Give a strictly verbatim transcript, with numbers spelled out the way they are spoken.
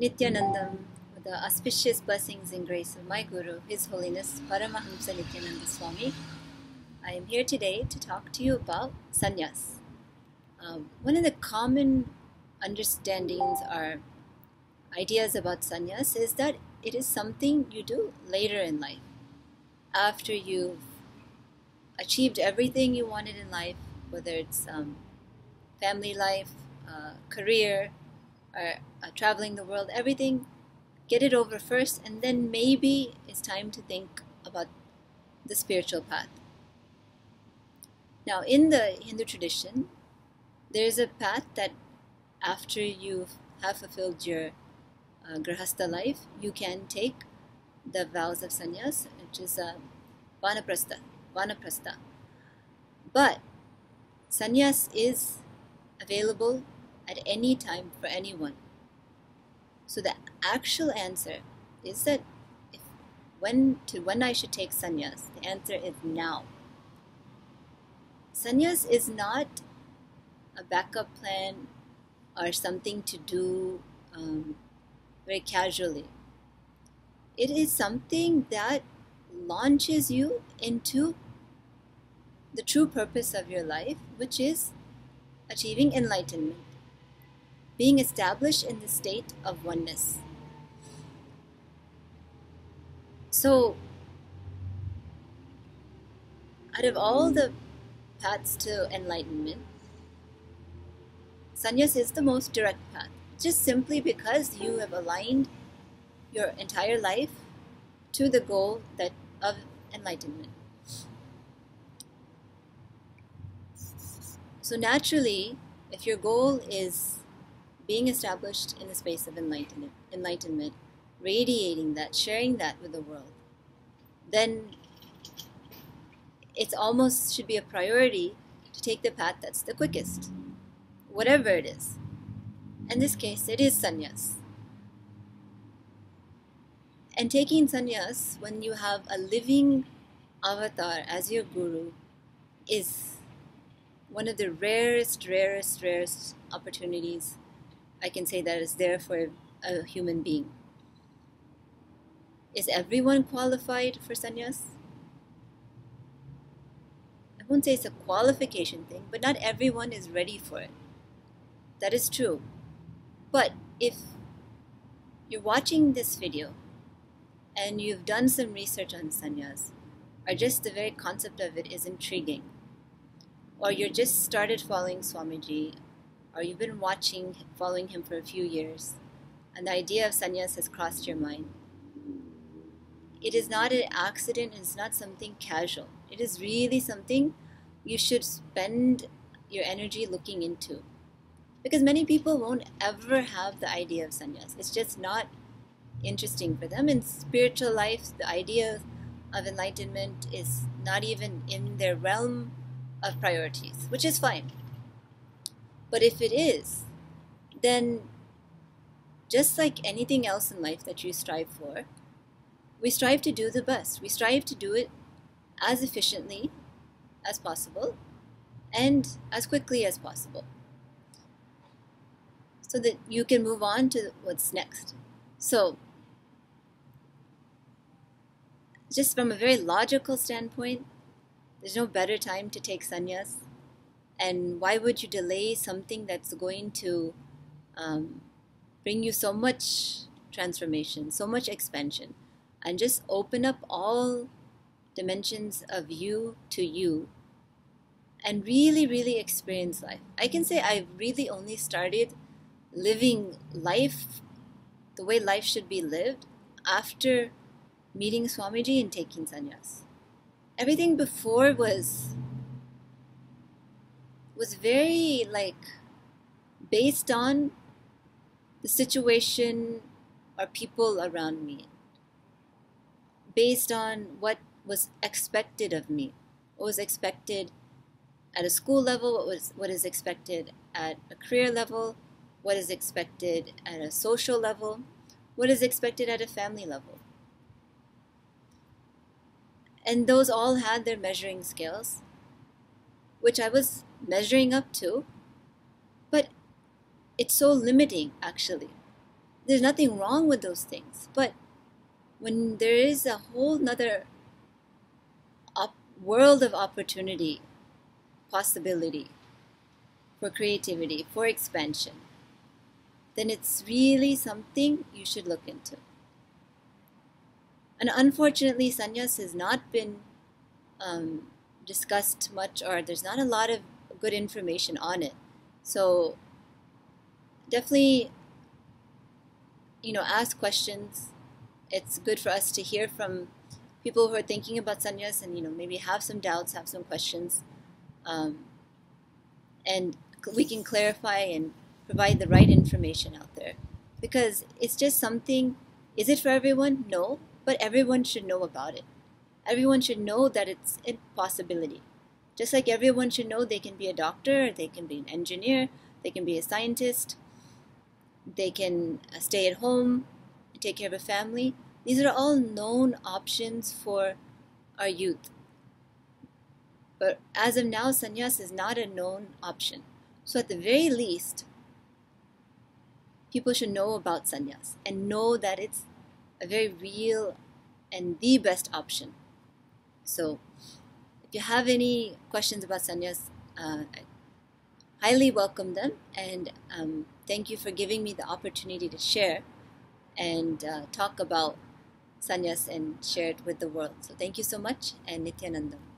Nithyanandam, with the auspicious blessings and grace of my Guru, His Holiness Paramahamsa Nityananda Swami, I am here today to talk to you about sannyas. Um, one of the common understandings or ideas about sannyas is that it is something you do later in life. After you've achieved everything you wanted in life, whether it's um, family life, uh, career, or uh, traveling the world, everything, get it over first, and then maybe it's time to think about the spiritual path. Now, in the Hindu tradition, there's a path that after you have fulfilled your uh, grahastha life, you can take the vows of sannyas, which is uh, vanaprastha, vanaprastha. But sannyas is available at any time for anyone. So the actual answer is that if, when to when I should take sannyas, the answer is now. Sannyas is not a backup plan or something to do um, very casually. It is something that launches you into the true purpose of your life, which is achieving enlightenment, being established in the state of oneness. So, out of all the paths to enlightenment, sannyas is the most direct path, just simply because you have aligned your entire life to the goal that of enlightenment. So naturally, if your goal is being established in the space of enlightenment, enlightenment, radiating that, sharing that with the world, then it's almost should be a priority to take the path that's the quickest, whatever it is. In this case, it is sannyas. And taking sannyas when you have a living avatar as your guru is one of the rarest, rarest, rarest opportunities I can say that is there for a human being. Is everyone qualified for sannyas? I won't say it's a qualification thing, but not everyone is ready for it. That is true. But if you're watching this video and you've done some research on sannyas, or just the very concept of it is intriguing, or you just started following Swamiji, or you've been watching, following him for a few years, and the idea of sannyas has crossed your mind, it is not an accident, it's not something casual. It is really something you should spend your energy looking into. Because many people won't ever have the idea of sannyas. It's just not interesting for them. In spiritual life, the idea of enlightenment is not even in their realm of priorities, which is fine. But if it is, then just like anything else in life that you strive for, we strive to do the best. We strive to do it as efficiently as possible and as quickly as possible, so that you can move on to what's next. So, just from a very logical standpoint, there's no better time to take sannyas. And why would you delay something that's going to um, bring you so much transformation, so much expansion, and just open up all dimensions of you to you and really, really experience life. I can say I've really only started living life the way life should be lived after meeting Swamiji and taking sannyas. Everything before was was very like based on the situation or people around me, based on what was expected of me, what was expected at a school level, what was what is expected at a career level, what is expected at a social level, what is expected at a family level. And those all had their measuring scales, which I was measuring up to, but it's so limiting actually. There's nothing wrong with those things. But when there is a whole nother op- world of opportunity, possibility for creativity, for expansion, then it's really something you should look into. And unfortunately, sannyas has not been um, discussed much, or there's not a lot of good information on it. So definitely, you know, ask questions. It's good for us to hear from people who are thinking about sannyas and, you know, maybe have some doubts, have some questions. Um, and we can clarify and provide the right information out there. Because it's just something, is it for everyone? No, but everyone should know about it. Everyone should know that it's a possibility. Just like everyone should know they can be a doctor, they can be an engineer, they can be a scientist, they can stay at home, take care of a family. These are all known options for our youth. But as of now, sannyas is not a known option. So at the very least, people should know about sannyas and know that it's a very real and the best option. So if you have any questions about sannyas, uh, I highly welcome them. And um, thank you for giving me the opportunity to share and uh, talk about sannyas and share it with the world. So thank you so much, and Nithyananda.